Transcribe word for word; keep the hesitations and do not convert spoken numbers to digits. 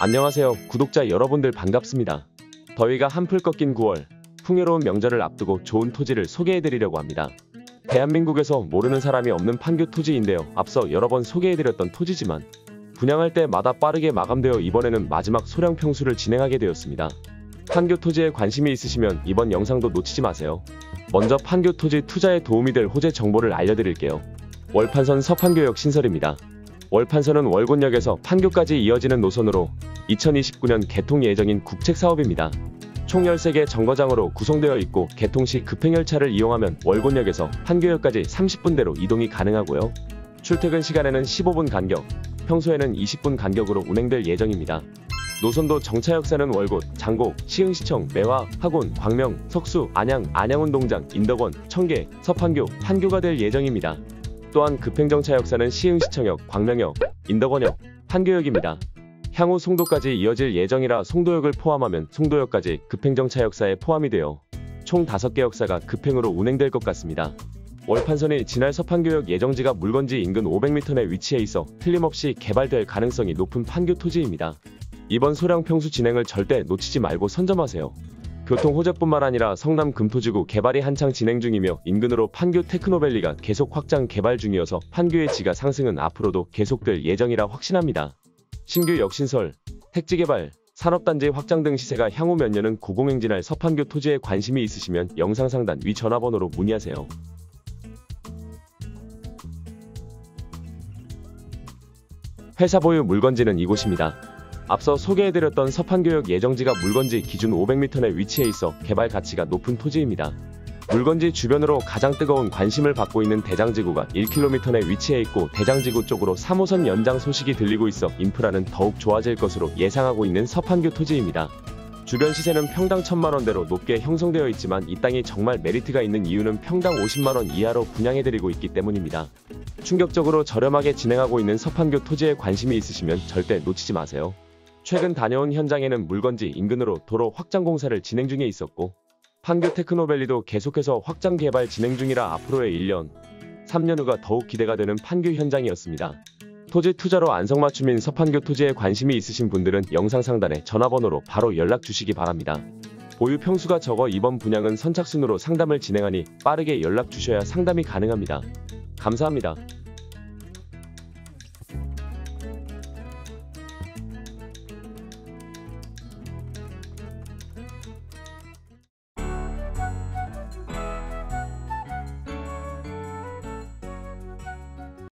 안녕하세요, 구독자 여러분들 반갑습니다. 더위가 한풀 꺾인 구월, 풍요로운 명절을 앞두고 좋은 토지를 소개해드리려고 합니다. 대한민국에서 모르는 사람이 없는 판교 토지인데요. 앞서 여러 번 소개해드렸던 토지지만 분양할 때마다 빠르게 마감되어 이번에는 마지막 소량 평수를 진행하게 되었습니다. 판교 토지에 관심이 있으시면 이번 영상도 놓치지 마세요. 먼저 판교 토지 투자에 도움이 될 호재 정보를 알려드릴게요. 월판선 서판교역 신설입니다. 월판선은 월곤역에서 판교까지 이어지는 노선으로 이천이십구 년 개통 예정인 국책사업입니다. 총 열세 개 정거장으로 구성되어 있고 개통 시 급행열차를 이용하면 월곤역에서 판교역까지 삼십 분대로 이동이 가능하고요. 출퇴근 시간에는 십오 분 간격, 평소에는 이십 분 간격으로 운행될 예정입니다. 노선도 정차역사는 월곶, 장곡, 시흥시청, 매화, 학원, 광명, 석수, 안양, 안양운동장, 인덕원, 청계, 서판교, 판교가 될 예정입니다. 또한 급행정차역사는 시흥시청역, 광명역, 인덕원역, 판교역입니다. 향후 송도까지 이어질 예정이라 송도역을 포함하면 송도역까지 급행정차역사에 포함이 되어 총 다섯 개 역사가 급행으로 운행될 것 같습니다. 월판선이 지날 서판교역 예정지가 물건지 인근 오백 미터 내 위치해 있어 틀림없이 개발될 가능성이 높은 판교 토지입니다. 이번 소량 평수 진행을 절대 놓치지 말고 선점하세요. 교통 호재뿐만 아니라 성남 금토지구 개발이 한창 진행 중이며 인근으로 판교 테크노밸리가 계속 확장 개발 중이어서 판교의 지가 상승은 앞으로도 계속될 예정이라 확신합니다. 신규 역 신설, 택지 개발, 산업단지 확장 등 시세가 향후 몇 년은 고공행진할 서판교 토지에 관심이 있으시면 영상 상단 위 전화번호로 문의하세요. 회사 보유 물건지는 이곳입니다. 앞서 소개해드렸던 서판교역 예정지가 물건지 기준 오백 미터 내 위치해 있어 개발 가치가 높은 토지입니다. 물건지 주변으로 가장 뜨거운 관심을 받고 있는 대장지구가 일 킬로미터 내 위치해 있고 대장지구 쪽으로 삼 호선 연장 소식이 들리고 있어 인프라는 더욱 좋아질 것으로 예상하고 있는 서판교 토지입니다. 주변 시세는 평당 천만 원대로 높게 형성되어 있지만 이 땅이 정말 메리트가 있는 이유는 평당 오십만 원 이하로 분양해드리고 있기 때문입니다. 충격적으로 저렴하게 진행하고 있는 서판교 토지에 관심이 있으시면 절대 놓치지 마세요. 최근 다녀온 현장에는 물건지 인근으로 도로 확장 공사를 진행 중에 있었고 판교 테크노밸리도 계속해서 확장 개발 진행 중이라 앞으로의 일 년, 삼 년 후가 더욱 기대가 되는 판교 현장이었습니다. 토지 투자로 안성맞춤인 서판교 토지에 관심이 있으신 분들은 영상 상단의 전화번호로 바로 연락 주시기 바랍니다. 보유 평수가 적어 이번 분양은 선착순으로 상담을 진행하니 빠르게 연락 주셔야 상담이 가능합니다. 감사합니다.